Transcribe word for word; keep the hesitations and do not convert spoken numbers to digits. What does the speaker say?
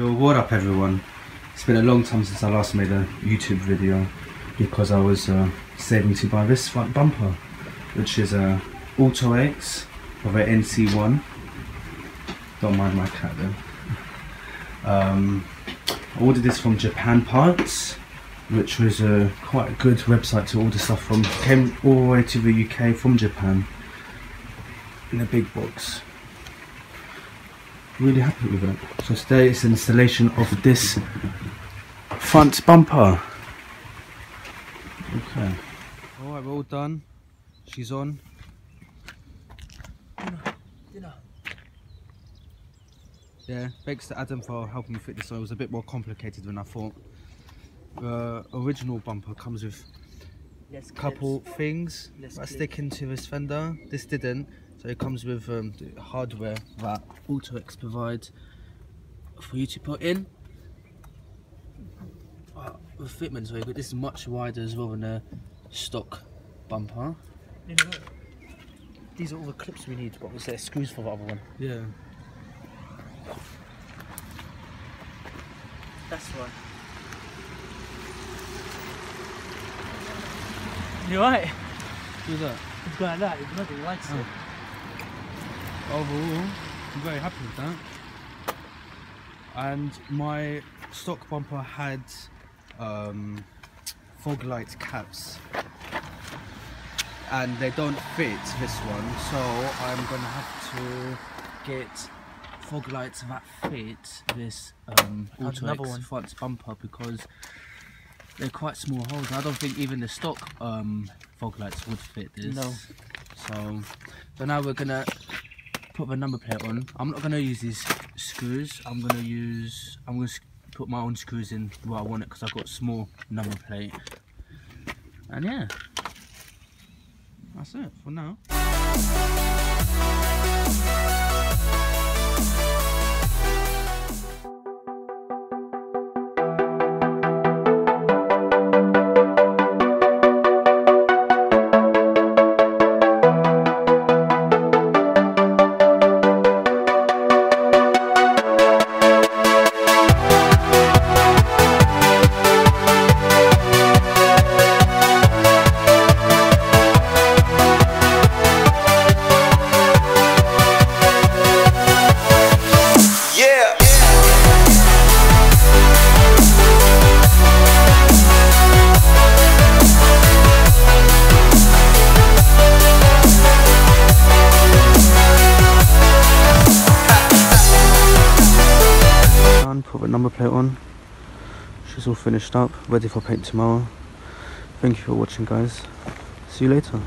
Yo, what up everyone? It's been a long time since I last made a YouTube video because I was uh, saving to buy this front bumper, which is a Autoexe of an N C one. Don't mind my cat though. Um, I ordered this from Japan Parts, which was a quite a good website to order stuff from. Came all the way to the U K from Japan in a big box. Really happy with it. So today is the installation of this front bumper. Okay. Alright, we're all done. She's on. Dinner. Dinner. Yeah, thanks to Adam for helping me fit this on. It was a bit more complicated than I thought. The original bumper comes with a couple things that stick into this fender. This didn't. So it comes with um, the hardware that Autoexe provides for you to put in. Uh, the fitment's very good. This is much wider as well than a stock bumper. You know, these are all the clips we need, but there's screws for the other one. Yeah. That's one. You alright? Who's that? It's going like that. It's not the lights. Oh. Overall, I'm very happy with that. And my stock bumper had um, fog light caps, and they don't fit this one, so I'm gonna have to get fog lights that fit this um, Autoexe front bumper because they're quite small holes. I don't think even the stock um, fog lights would fit this. No. So, so now we're gonna put the number plate on. I'm not going to use these screws. I'm going to use. I'm going to put my own screws in where I want it because I've got a small number plate. And yeah, that's it for now. Put the number plate on. She's all finished up, ready for paint tomorrow. Thank you for watching, guys. See you later.